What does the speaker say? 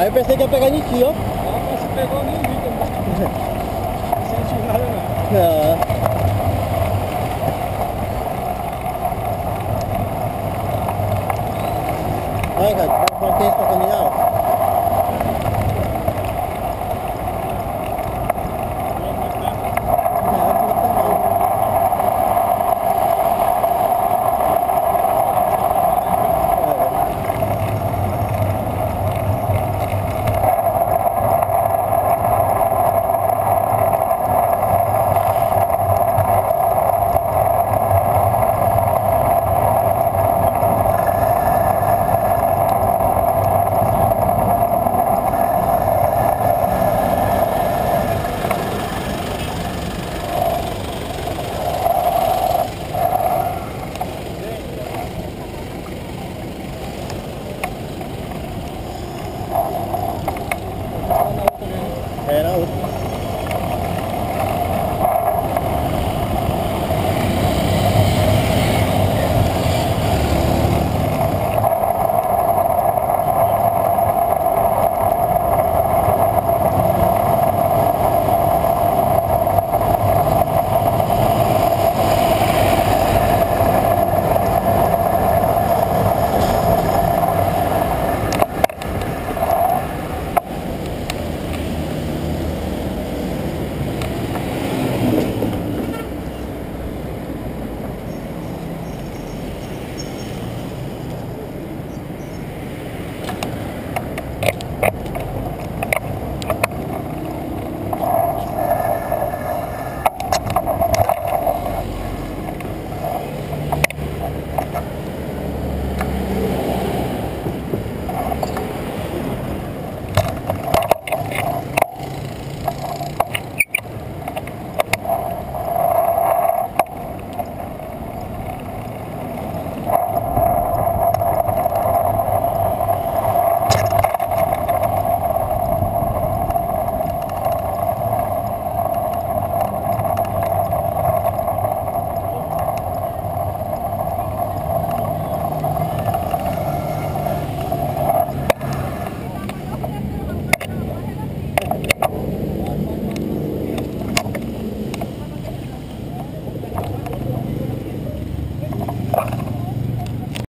Aí eu pensei que ia pegar em ti, ó. Ah, mas você pegou nem vi também. Não senti nada, não. Não. Olha, cara, tem esse pra caminhar, ó.